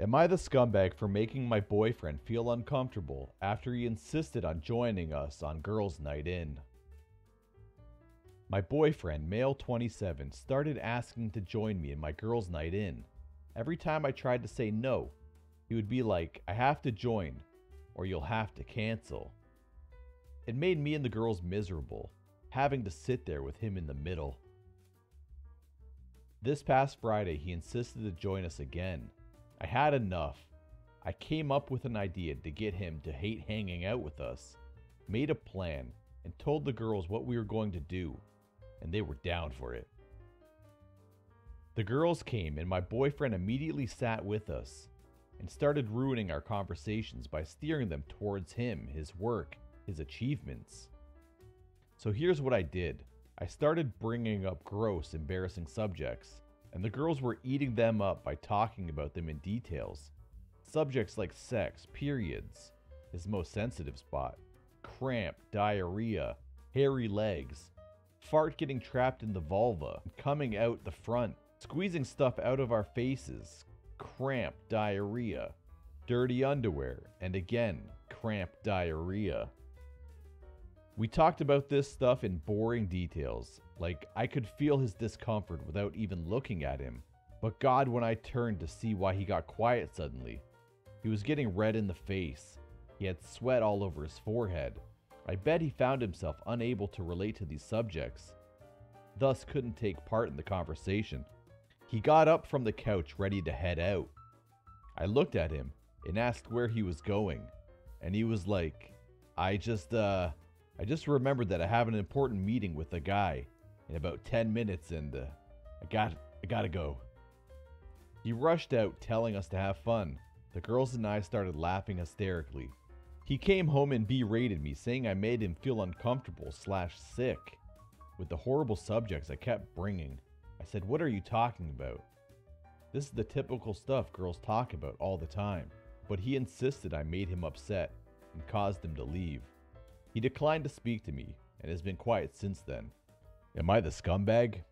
Am I the scumbag for making my boyfriend feel uncomfortable after he insisted on joining us on Girls' Night In? My boyfriend, male 27, started asking to join me in my Girls' Night In. Every time I tried to say no, he would be like, "I have to join, or you'll have to cancel." It made me and the girls miserable, having to sit there with him in the middle. This past Friday, he insisted to join us again. I had enough. I came up with an idea to get him to hate hanging out with us, made a plan, and told the girls what we were going to do, and they were down for it. The girls came, and my boyfriend immediately sat with us and started ruining our conversations by steering them towards him, his work, his achievements. So here's what I did. I started bringing up gross, embarrassing subjects, and the girls were eating them up by talking about them in details. Subjects like sex, periods, his most sensitive spot, cramp, diarrhea, hairy legs, fart getting trapped in the vulva, coming out the front, squeezing stuff out of our faces, cramp, diarrhea, dirty underwear, and again, cramp, diarrhea. We talked about this stuff in boring details, like I could feel his discomfort without even looking at him, but God, when I turned to see why he got quiet suddenly, he was getting red in the face. He had sweat all over his forehead. I bet he found himself unable to relate to these subjects, thus couldn't take part in the conversation. He got up from the couch ready to head out. I looked at him and asked where he was going, and he was like, I just remembered that I have an important meeting with a guy in about 10 minutes and I gotta go." He rushed out telling us to have fun. The girls and I started laughing hysterically. He came home and berated me, saying I made him feel uncomfortable/sick with the horrible subjects I kept bringing. I said, "What are you talking about? This is the typical stuff girls talk about all the time." But he insisted I made him upset and caused him to leave. He declined to speak to me and has been quiet since then. Am I the scumbag?